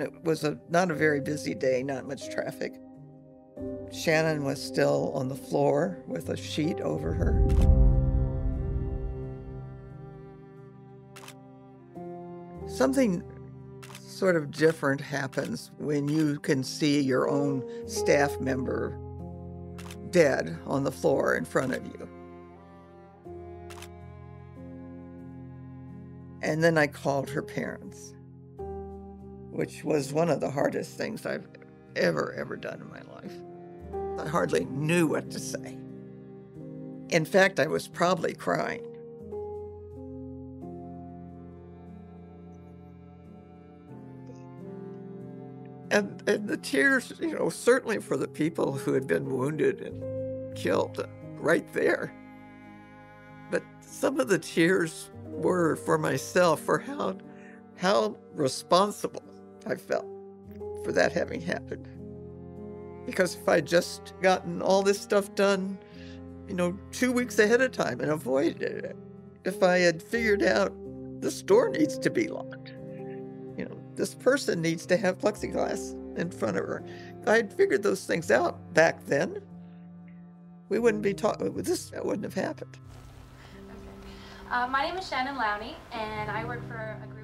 It was not a very busy day, not much traffic. Shannon was still on the floor with a sheet over her. Something sort of different happens when you can see your own staff member dead on the floor in front of you. And then I called her parents, which was one of the hardest things I've ever done in my life. I hardly knew what to say. In fact, I was probably crying. And the tears, you know, certainly for the people who had been wounded and killed right there. But some of the tears were for myself, for how responsible I felt for that having happened. Because if I'd just gotten all this stuff done, you know, 2 weeks ahead of time and avoided it, if I had figured out this door needs to be locked, you know, this person needs to have plexiglass in front of her, if I had figured those things out back then, we wouldn't be talking, that wouldn't have happened. Okay. My name is Shannon Lowney, and I work for a